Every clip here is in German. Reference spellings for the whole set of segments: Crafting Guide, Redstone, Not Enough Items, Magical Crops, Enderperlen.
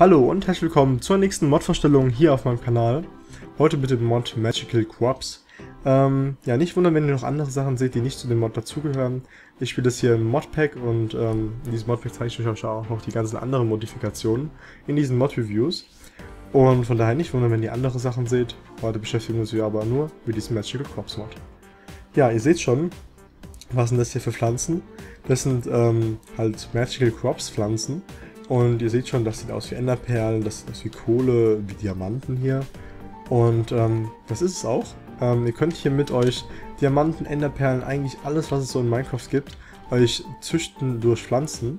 Hallo und herzlich willkommen zur nächsten Mod-Vorstellung hier auf meinem Kanal. Heute mit dem Mod Magical Crops. Ja, nicht wundern, wenn ihr noch andere Sachen seht, die nicht zu dem Mod dazugehören. Ich spiele das hier im Modpack und in diesem Modpack zeige ich euch auch noch die ganzen anderen Modifikationen in diesen Mod-Reviews. Und von daher nicht wundern, wenn ihr andere Sachen seht. Heute beschäftigen wir uns hier aber nur mit diesem Magical Crops Mod. Ja, ihr seht schon, was sind das hier für Pflanzen? Das sind halt Magical Crops Pflanzen. Und ihr seht schon, das sieht aus wie Enderperlen, das sieht aus wie Kohle, wie Diamanten hier. Und das ist es auch. Ihr könnt hier mit euch Diamanten, Enderperlen, eigentlich alles, was es so in Minecraft gibt, euch züchten durch Pflanzen.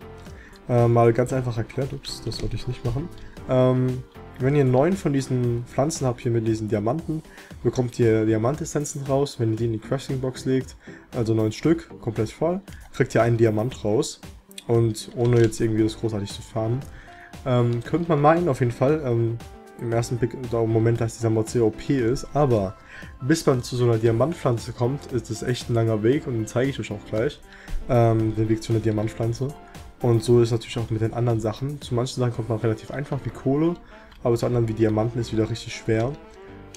Mal ganz einfach erklärt, ups, das sollte ich nicht machen. Wenn ihr 9 von diesen Pflanzen habt, hier mit diesen Diamanten, bekommt ihr Diamantessenzen raus. Wenn ihr die in die Crafting Box legt, also 9 Stück, komplett voll, kriegt ihr einen Diamant raus. Und ohne jetzt irgendwie das großartig zu farmen, könnte man meinen auf jeden Fall, im ersten Blick, im Moment, dass dieser Mod sehr OP ist, aber bis man zu so einer Diamantpflanze kommt, ist das echt ein langer Weg und den zeige ich euch auch gleich, den Weg zu einer Diamantpflanze. Und so ist es natürlich auch mit den anderen Sachen. Zu manchen Sachen kommt man relativ einfach, wie Kohle, aber zu anderen wie Diamanten ist wieder richtig schwer.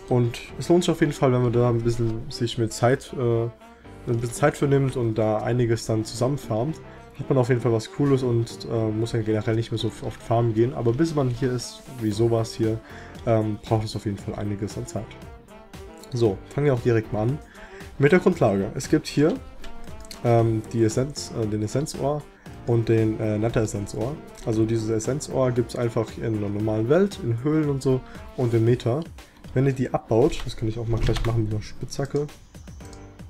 Und es lohnt sich auf jeden Fall, wenn man da ein bisschen sich mit Zeit, für nimmt und da einiges dann zusammenfarmt. Hat man auf jeden Fall was Cooles und muss ja generell nicht mehr so oft farmen gehen, aber bis man hier ist, wie sowas hier, braucht es auf jeden Fall einiges an Zeit. So, fangen wir auch direkt mal an mit der Grundlage. Es gibt hier die Essenz, den Essenzohr und den Nether-Essenzohr. Also dieses Essenzohr gibt es einfach in der normalen Welt, in Höhlen und so und im Nether. Wenn ihr die abbaut, das kann ich auch mal gleich machen mit einer Spitzhacke,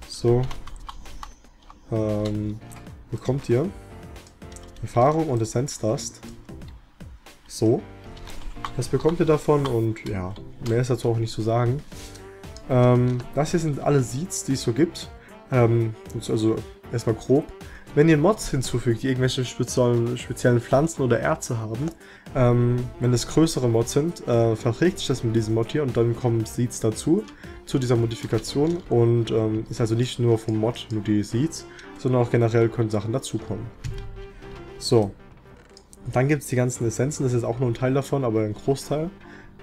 so, bekommt ihr Erfahrung und Essenz Dust. So. Das bekommt ihr davon und ja, mehr ist dazu auch nicht zu sagen. Das hier sind alle Seeds, die es so gibt. Also erstmal grob. Wenn ihr Mods hinzufügt, die irgendwelche speziellen Pflanzen oder Erze haben, wenn es größere Mods sind, verträgt sich das mit diesem Mod hier und dann kommen Seeds dazu, zu dieser Modifikation und ist also nicht nur vom Mod nur die Seeds, sondern auch generell können Sachen dazukommen. So, und dann gibt es die ganzen Essenzen, das ist auch nur ein Teil davon, aber ein Großteil,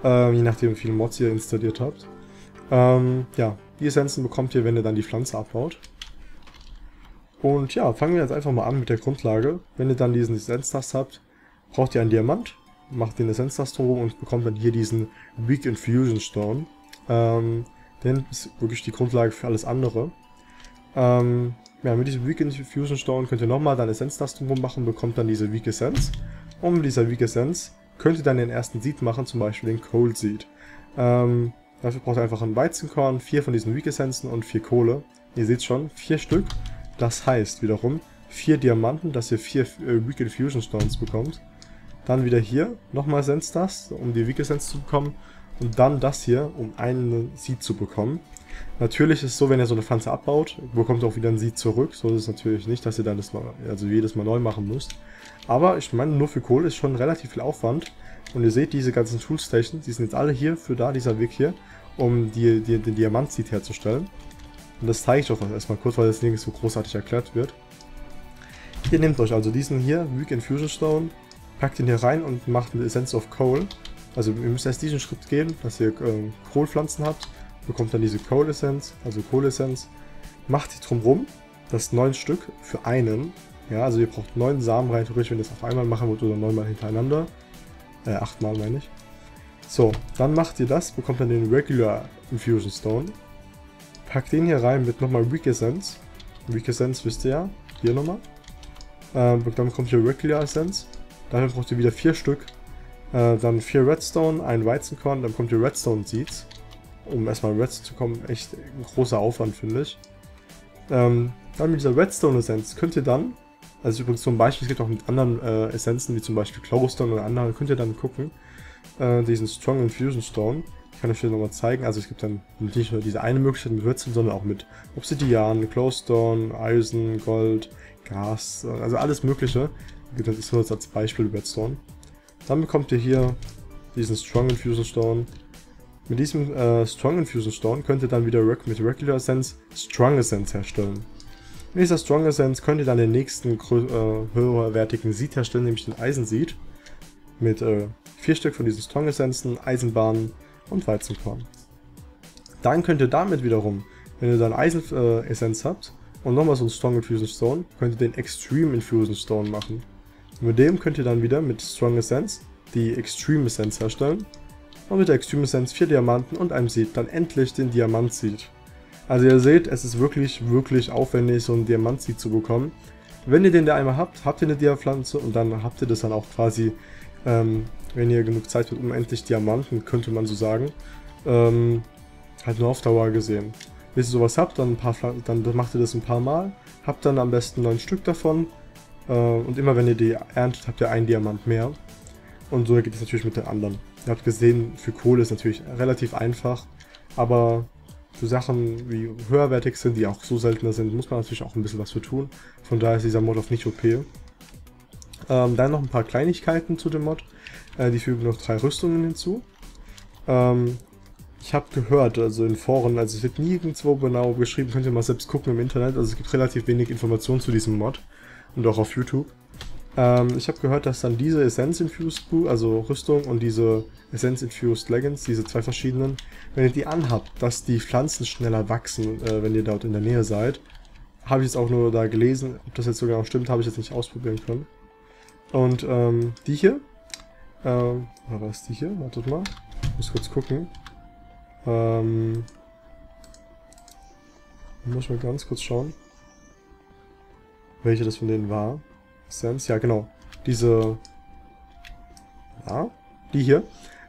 je nachdem wie viele Mods ihr installiert habt. Ja, die Essenzen bekommt ihr, wenn ihr dann die Pflanze abbaut. Und ja, fangen wir jetzt einfach mal an mit der Grundlage. Wenn ihr dann diesen Essenz-Tast habt, braucht ihr einen Diamant, macht den Essenz-Tast rum und bekommt dann hier diesen Weak Infusion Stone. Denn ist wirklich die Grundlage für alles andere. Ja, mit diesem Weak Infusion Stone könnt ihr nochmal dann Essenz-Tast rum machen, bekommt dann diese Weak Essenz. Und mit dieser Weak Essenz könnt ihr dann den ersten Seed machen, zum Beispiel den Coal Seed. Dafür braucht ihr einfach ein Weizenkorn, 4 von diesen Weak Essenzen und 4 Kohle. Ihr seht schon, 4 Stück. Das heißt wiederum 4 Diamanten, dass ihr 4 Weak Infusion Stones bekommt. Dann wieder hier nochmal Essenz Dust, um die Weak Essenz zu bekommen. Und dann das hier, um einen Seed zu bekommen. Natürlich ist es so, wenn ihr so eine Pflanze abbaut, bekommt ihr auch wieder ein Seed zurück. So ist es natürlich nicht, dass ihr dann das mal, also jedes Mal neu machen müsst. Aber ich meine, nur für Kohle ist schon relativ viel Aufwand. Und ihr seht diese ganzen Toolstations, die sind jetzt alle hier für da, dieser Weg hier, um den Diamant-Seed herzustellen. Und das zeige ich euch erstmal kurz, weil das nirgends so großartig erklärt wird. Ihr nehmt euch also diesen hier, Weak Infusion Stone, packt ihn hier rein und macht eine Essence of Coal. Also ihr müsst erst diesen Schritt gehen, dass ihr Kohlpflanzen habt, bekommt dann diese Coal Essenz, also Kohlessenz, macht die drumrum, das sind 9 Stück für einen. Ja, also ihr braucht 9 Samen rein, theoretisch, wenn ihr das auf einmal machen wollt oder 9 mal hintereinander. 8 mal meine ich. So, dann macht ihr das, bekommt dann den Regular Infusion Stone. Packt den hier rein mit nochmal Weak Essence. Weak Essence wisst ihr ja. Hier nochmal. Dann kommt hier Regular Essence. Dafür braucht ihr wieder 4 Stück. Dann 4 Redstone, ein Weizenkorn. Dann kommt ihr Redstone Seeds. Um erstmal Redstone zu kommen, echt ein großer Aufwand, finde ich. Dann mit dieser Redstone Essence könnt ihr dann, also übrigens zum Beispiel, es gibt auch mit anderen Essenzen, wie zum Beispiel Glowstone oder anderen, könnt ihr dann gucken. Diesen Strong Infusion Stone. Kann ich euch nochmal zeigen, also es gibt dann nicht nur diese eine Möglichkeit mit Würzeln, sondern auch mit Obsidian, Glowstone, Eisen, Gold, Gras, also alles mögliche. Das ist nur als Beispiel Redstone. Dann bekommt ihr hier diesen Strong Infusion Stone. Mit diesem Strong Infusion Stone könnt ihr dann wieder mit Regular Essence Strong Essence herstellen. Mit dieser Strong Essence könnt ihr dann den nächsten höherwertigen Seed herstellen, nämlich den Eisen Seed. Mit 4 Stück von diesen Strong-Essenzen, Eisenbahnen und Weizenkorn. Dann könnt ihr damit wiederum, wenn ihr dann Eisen-Essenz habt und nochmal so einen Strong Infusion Stone, könnt ihr den Extreme Infusion Stone machen. Und mit dem könnt ihr dann wieder mit Strong Essenz die Extreme Essenz herstellen und mit der Extreme Essenz 4 Diamanten und einem Seed dann endlich den Diamant Seed. Also ihr seht, es ist wirklich, wirklich aufwendig, so einen Diamant Seed zu bekommen. Wenn ihr den da einmal habt, habt ihr eine Dia-Pflanze und dann habt ihr das dann auch quasi, wenn ihr genug Zeit habt, unendlich Diamanten, könnte man so sagen, halt nur auf Dauer gesehen. Wenn ihr sowas habt, dann macht ihr das ein paar Mal, habt dann am besten 9 Stück davon und immer wenn ihr die erntet, habt ihr einen Diamant mehr. Und so geht es natürlich mit den anderen. Ihr habt gesehen, für Kohle ist natürlich relativ einfach, aber für Sachen, wie höherwertig sind, die auch so seltener sind, muss man natürlich auch ein bisschen was für tun. Von daher ist dieser Mod auf nicht OP. Dann noch ein paar Kleinigkeiten zu dem Mod. Die fügen noch 3 Rüstungen hinzu. Ich habe gehört, also in Foren, also es wird nirgendwo genau geschrieben, könnt ihr mal selbst gucken im Internet, also es gibt relativ wenig Informationen zu diesem Mod und auch auf YouTube. Ich habe gehört, dass dann diese Essence-Infused, also Rüstung und diese Essence-Infused Leggings, diese 2 verschiedenen, wenn ihr die anhabt, dass die Pflanzen schneller wachsen, wenn ihr dort in der Nähe seid. Habe ich jetzt auch nur da gelesen, ob das jetzt so genau stimmt, habe ich jetzt nicht ausprobieren können. Und die hier, oder was ist die hier? Wartet mal, ich muss kurz gucken. Muss mal ganz kurz schauen, welche das von denen war. Ja, genau. Diese, ja, die hier,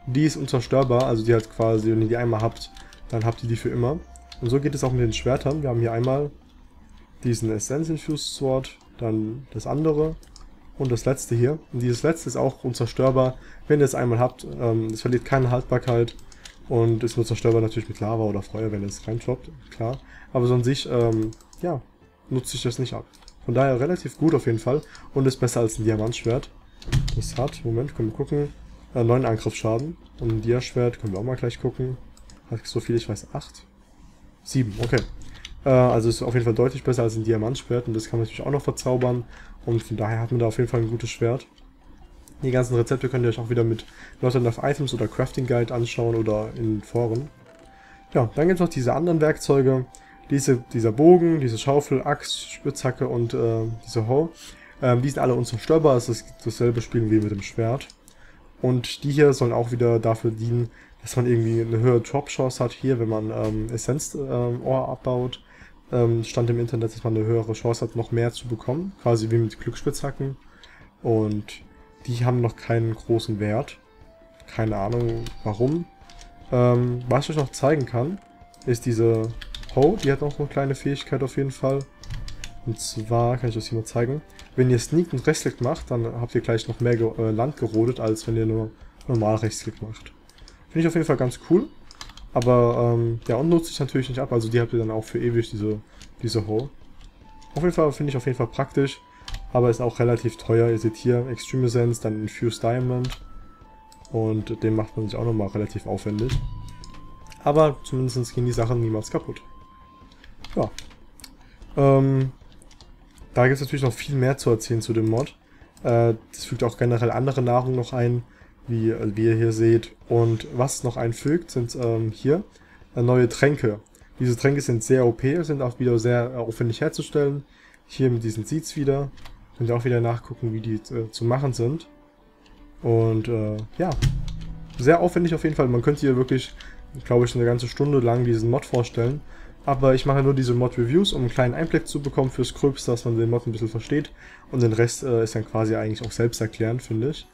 die ist unzerstörbar, also die hat quasi, wenn ihr die einmal habt, dann habt ihr die für immer. Und so geht es auch mit den Schwertern. Wir haben hier einmal diesen Essence Infused Sword, dann das andere und das letzte hier. Und dieses letzte ist auch unzerstörbar, wenn ihr es einmal habt. Es verliert keine Haltbarkeit und ist nur zerstörbar natürlich mit Lava oder Feuer, wenn ihr es reintroppt, klar. Aber so an sich, ja, nutze ich das nicht ab. Von daher relativ gut auf jeden Fall und ist besser als ein Diamantschwert. Das hat, Moment, können wir gucken, 9 Angriffsschaden. Und ein Diaschwert können wir auch mal gleich gucken. Hat so viel, ich weiß, 8? 7, okay. Also ist auf jeden Fall deutlich besser als ein Diamantschwert und das kann man natürlich auch noch verzaubern. Und von daher hat man da auf jeden Fall ein gutes Schwert. Die ganzen Rezepte könnt ihr euch auch wieder mit Not Enough Items oder Crafting Guide anschauen oder in Foren. Ja, dann gibt es noch diese anderen Werkzeuge. Dieser Bogen, diese Schaufel, Axt, Spitzhacke und diese Hoe, die sind alle unzerstörbar, es ist dasselbe Spiel wie mit dem Schwert. Und die hier sollen auch wieder dafür dienen, dass man irgendwie eine höhere Drop-Chance hat hier, wenn man Essenz-Ohr abbaut. Stand im Internet, dass man eine höhere Chance hat, noch mehr zu bekommen, quasi wie mit Glücksspitzhacken. Und die haben noch keinen großen Wert, keine Ahnung warum. Was ich euch noch zeigen kann, ist diese... Oh, die hat auch eine kleine Fähigkeit auf jeden Fall. Und zwar, kann ich das hier mal zeigen, wenn ihr Sneak und Rechtsklick macht, dann habt ihr gleich noch mehr Land gerodet, als wenn ihr nur normal Rechtsklick macht. Finde ich auf jeden Fall ganz cool. Aber, ja, und nutze ich natürlich nicht ab. Also die habt ihr dann auch für ewig, diese Hoe. Auf jeden Fall finde ich auf jeden Fall praktisch. Aber ist auch relativ teuer. Ihr seht hier Extreme Essence, dann Infused Diamond. Und den macht man sich auch nochmal relativ aufwendig. Aber zumindest gehen die Sachen niemals kaputt. Ja, da gibt es natürlich noch viel mehr zu erzählen zu dem Mod. Das fügt auch generell andere Nahrung noch ein, wie ihr hier seht. Und was noch einfügt, sind hier neue Tränke. Diese Tränke sind sehr OP, sind auch wieder sehr aufwendig herzustellen. Hier mit diesen Seeds wieder. Könnt ihr auch wieder nachgucken, wie die zu machen sind. Und ja, sehr aufwendig auf jeden Fall. Man könnte hier wirklich, glaube ich, eine ganze Stunde lang diesen Mod vorstellen. Aber ich mache nur diese Mod-Reviews, um einen kleinen Einblick zu bekommen fürs Gröbste, dass man den Mod ein bisschen versteht. Und den Rest ist dann quasi eigentlich auch selbsterklärend, finde ich.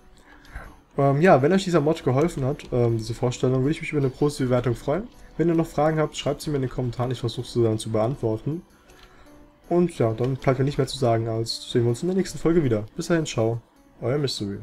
Ja, wenn euch dieser Mod geholfen hat, diese Vorstellung, würde ich mich über eine große Bewertung freuen. Wenn ihr noch Fragen habt, schreibt sie mir in den Kommentaren, ich versuche sie dann zu beantworten. Und ja, dann bleibt mir nicht mehr zu sagen, als sehen wir uns in der nächsten Folge wieder. Bis dahin, ciao, euer Mystery.